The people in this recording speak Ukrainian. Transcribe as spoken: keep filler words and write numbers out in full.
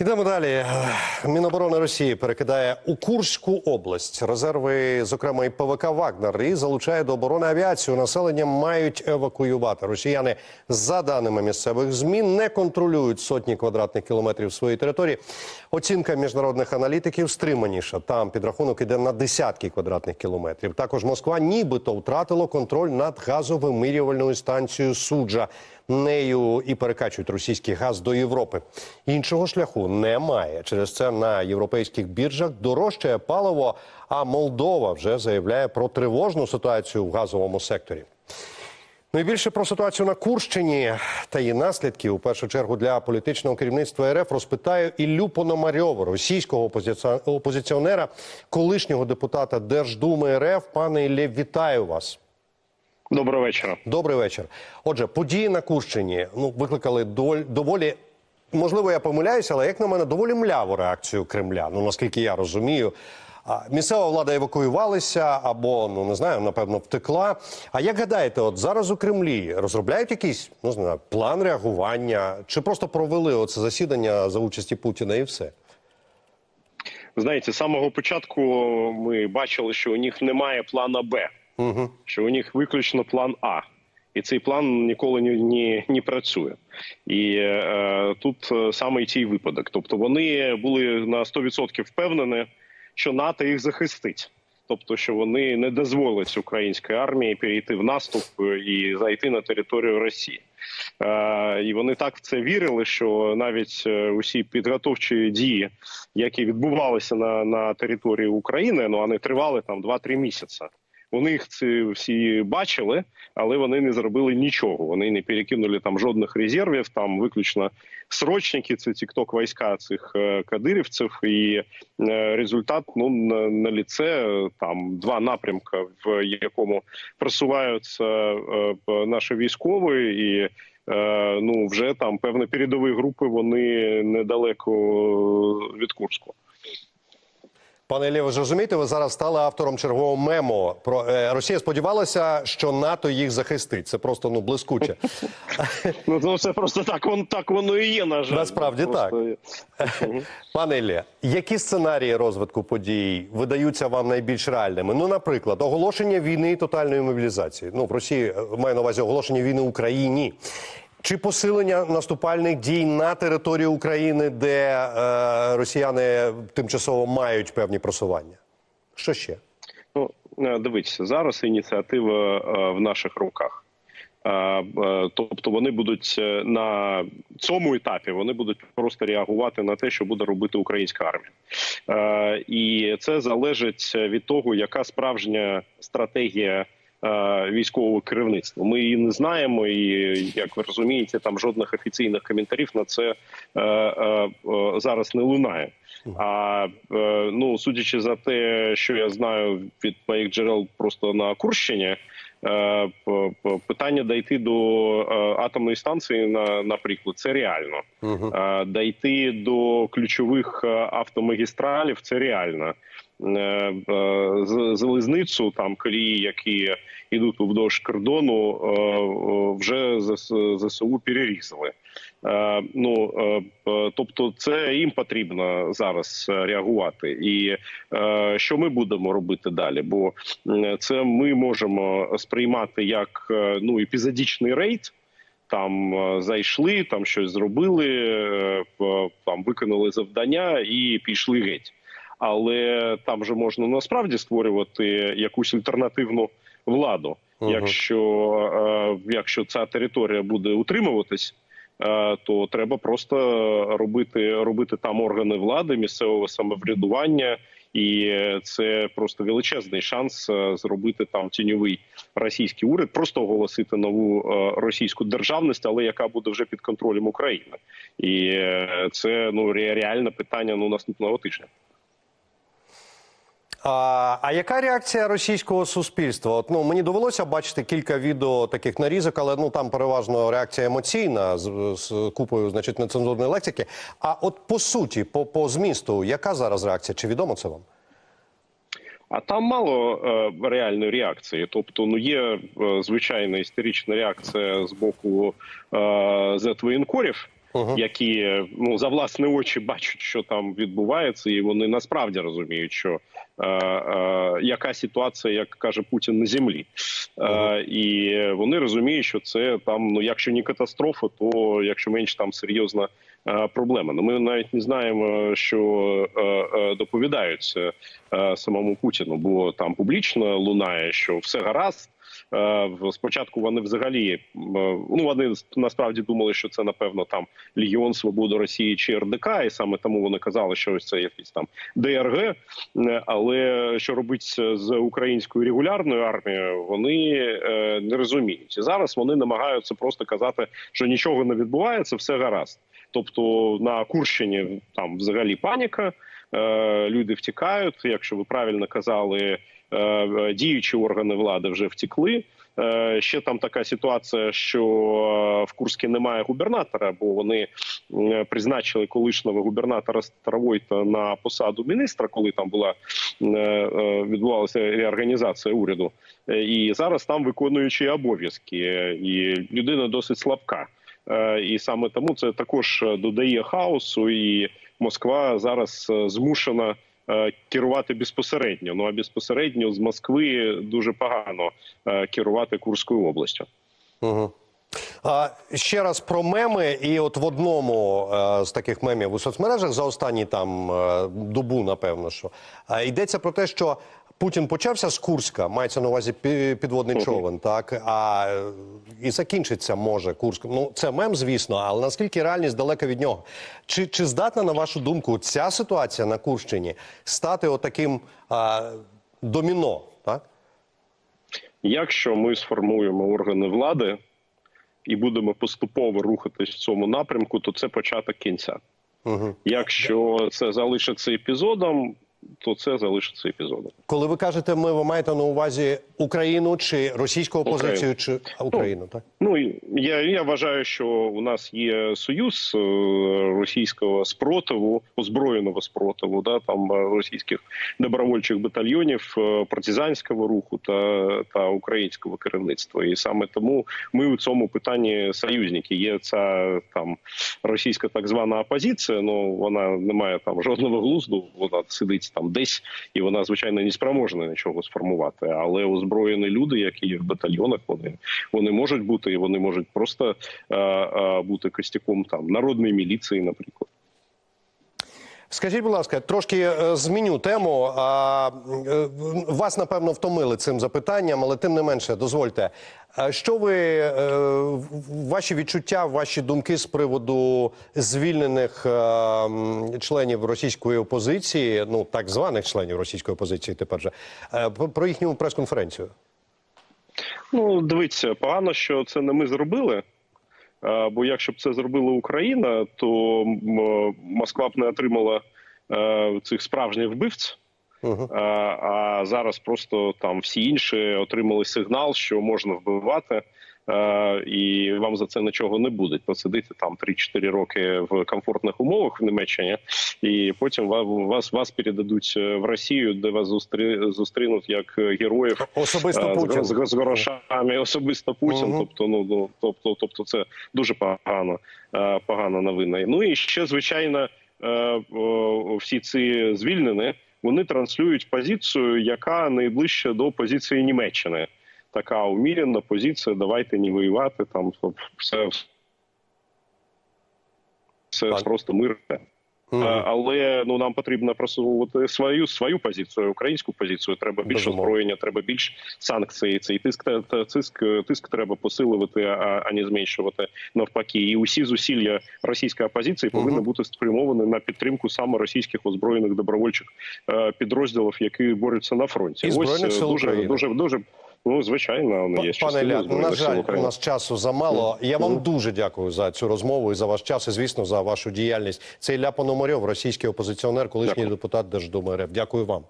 Ідемо далі. Міноборони Росії перекидає у Курську область резерви, зокрема і Пе Ве Ка «Вагнер», і залучає до оборони авіацію. Населення мають евакуювати. Росіяни, за даними місцевих ЗМІ, не контролюють сотні квадратних кілометрів своєї території. Оцінка міжнародних аналітиків стриманіша. Там підрахунок іде на десятки квадратних кілометрів. Також Москва нібито втратила контроль над газовимирювальною станцією «Суджа». Нею і перекачують російський газ до Європи. Іншого шляху немає. Через це на європейських біржах дорожчає паливо, а Молдова вже заявляє про тривожну ситуацію в газовому секторі. Ну і більше про ситуацію на Курщині та її наслідки, у першу чергу для політичного керівництва Ер Еф, розпитаю Іллю Пономарьова, російського опозиціонера, колишнього депутата Держдуми Ер Еф. Пане Іллє, вітаю вас. Доброго вечора. Добрий вечір. Отже, події на Курщині ну, викликали доволі, доволі, можливо, я помиляюся, але, як на мене, доволі мляву реакцію Кремля. Ну, наскільки я розумію, місцева влада евакуювалася або, ну, не знаю, напевно, втекла. А як гадаєте, от зараз у Кремлі розробляють якийсь, ну, не знаю, план реагування? Чи просто провели оце засідання за участі Путіна і все? Знаєте, з самого початку ми бачили, що у них немає плана Бе. Угу. Що у них виключно план А. І цей план ніколи не, не, не працює. І е, тут саме і цей випадок. Тобто вони були на сто відсотків впевнені, що НАТО їх захистить. Тобто, що вони не дозволять українській армії перейти в наступ і зайти на територію Росії. Е, і вони так в це вірили, що навіть усі підготовчі дії, які відбувалися на, на території України, ну, вони тривали там два-три місяці. Вони їх ці всі бачили, але вони не зробили нічого. Вони не перекинули там жодних резервів, там виключно срочники, це тік-ток війська цих кадирівців. І результат, ну, на, на ліце, там два напрямки, в якому просуваються наші військові, і ну, вже там певні передові групи, вони недалеко від Курську. Пане Іллє, ви ж розумієте, ви зараз стали автором чергового мемо. Про, е, Росія сподівалася, що НАТО їх захистить. Це просто, ну, блискуче. Ну, то все просто так, вон, так воно і є, на жаль. Насправді так. Пане Іллє, які сценарії розвитку подій видаються вам найбільш реальними? Ну, наприклад, оголошення війни і тотальної мобілізації. Ну, в Росії, маю на увазі, оголошення війни Україні. Чи посилення наступальних дій на території України, де е, росіяни тимчасово мають певні просування? Що ще? Ну, дивіться, зараз ініціатива е, в наших руках. Е, е, тобто вони будуть на цьому етапі, вони будуть просто реагувати на те, що буде робити українська армія. Е, і це залежить від того, яка справжня стратегія військового керівництва. Ми її не знаємо, і, як ви розумієте, там жодних офіційних коментарів на це е, е, зараз не лунає. А е, ну, судячи за те, що я знаю від моїх джерел просто на Курщині, е, питання дійти до атомної станції, на, наприклад, це реально. Е, дійти до ключових автомагістралів, це реально. Залізницю, там колії, які йдуть вдовж кордону, вже Зе Се У перерізали. Ну, тобто це їм потрібно зараз реагувати. І що ми будемо робити далі? Бо це ми можемо сприймати як, ну, епізодичний рейд. Там зайшли, там щось зробили, там виконали завдання і пішли геть. Але там же можна насправді створювати якусь альтернативну владу. Угу. Якщо, якщо ця територія буде утримуватись, то треба просто робити, робити там органи влади, місцевого самоврядування. І це просто величезний шанс зробити там тіньовий російський уряд, просто оголосити нову російську державність, але яка буде вже під контролем України. І це, ну, реальне питання, ну, наступного тижня. А, а яка реакція російського суспільства? От, ну, мені довелося бачити кілька відео таких нарізок, але, ну, там переважно реакція емоційна, з, з купою, значить, нецензурної лексики. А от по суті, по, по змісту, яка зараз реакція? Чи відомо це вам? А там мало е, реальної реакції. Тобто, ну, є е, звичайна істерична реакція з боку е, зет-воєнкорів, угу. які ну, за власні очі бачать, що там відбувається, і вони насправді розуміють, що е, е, яка ситуація, як каже Путін, на землі. Угу. Е, і вони розуміють, що це там, ну, якщо не катастрофа, то якщо менш там серйозна е, проблема. Ну, ми навіть не знаємо, що е, е, доповідаються е, самому Путіну, бо там публічно лунає, що все гаразд. Спочатку вони взагалі, ну вони насправді думали, що це, напевно, там Легіон Свободи Росії чи Ер Де Ка, і саме тому вони казали, що ось це якийсь там Де Ер Ге, але що робить з українською регулярною армією, вони не розуміють. І зараз вони намагаються просто казати, що нічого не відбувається, все гаразд. Тобто на Курщині там взагалі паніка, люди втікають, якщо ви правильно казали, діючі органи влади вже втекли. Ще там така ситуація, що в Курську немає губернатора, бо вони призначили колишнього губернатора Старовойта на посаду міністра, коли там була відбувалася реорганізація уряду. І зараз там виконуючі обов'язки, і людина досить слабка. І саме тому це також додає хаосу, і Москва зараз змушена керувати безпосередньо. Ну а безпосередньо з Москви дуже погано керувати Курською областю. Угу. А, ще раз про меми. І от в одному а, з таких мемів у соцмережах за останні там добу, напевно, що а, йдеться про те, що Путін почався з Курська, мається на увазі підводний човен, так, а і закінчиться, може, Курськ. Ну, це мем, звісно, але наскільки реальність далека від нього? Чи, чи здатна, на вашу думку, ця ситуація на Курщині стати отаким а, доміно, так? Якщо ми сформуємо органи влади і будемо поступово рухатись в цьому напрямку, то це початок кінця. Угу. Якщо це залишиться епізодом, то це залишиться епізодом. Коли ви кажете, ми, ви маєте на увазі Україну чи російську опозицію, чи Україну, ну, так? Ну, я, я вважаю, що у нас є союз російського спротиву, озброєного спротиву, да, там російських добровольчих батальйонів, партизанського руху та, та українського керівництва. І саме тому ми у цьому питанні союзники. Є ця там російська так звана опозиція, ну вона не має там жодного глузду, вона сидить там десь, і вона, звичайно, не спроможна нічого сформувати. Але озброєні люди, які є в батальйонах, вони, вони можуть бути, і вони можуть просто е, е, бути костяком там народної міліції, наприклад. Скажіть, будь ласка, трошки зміню тему. Вас, напевно, втомили цим запитанням, але тим не менше, дозвольте. Що ви, ваші відчуття, ваші думки з приводу звільнених членів російської опозиції, ну, так званих членів російської опозиції тепер же, про їхню прес-конференцію? Ну, дивіться, погано, що це не ми зробили. Бо якщо б це зробила Україна, то Москва б не отримала цих справжніх вбивців, угу. а, а зараз просто там всі інші отримали сигнал, що можна вбивати, і вам за це нічого не буде. Посидите там три-чотири роки в комфортних умовах в Німеччині, і потім вас, вас передадуть в Росію, де вас зустрі, зустрінуть як героїв особисто Путін. З, з, з грошами, особисто Путін. Угу. Тобто, ну, тобто, тобто це дуже погано, погана новина. Ну і ще, звичайно, всі ці звільнені, вони транслюють позицію, яка найближча до позиції Німеччини. Така умірена позиція, давайте не воювати, там все, все просто мир. Угу. Але ну, нам потрібно просувати свою, свою позицію, українську позицію. Треба більше озброєння, треба більше санкцій. Цей тиск, тиск, тиск треба посилювати, а, а не зменшувати навпаки. І усі зусилля російської опозиції угу. повинні бути спрямовані на підтримку саме російських озброєних добровольчих підрозділів, які борються на фронті. І Збройних сил України. Дуже, дуже, дуже, Ну, звичайно, вони є частина Збройних Сил України. Пане Ілля, на жаль, у нас часу замало. Я вам дуже дякую за цю розмову і за ваш час, і, звісно, за вашу діяльність. Це Ілля Пономарьов, російський опозиціонер, колишній депутат Держдуми Ер Еф. Дякую вам.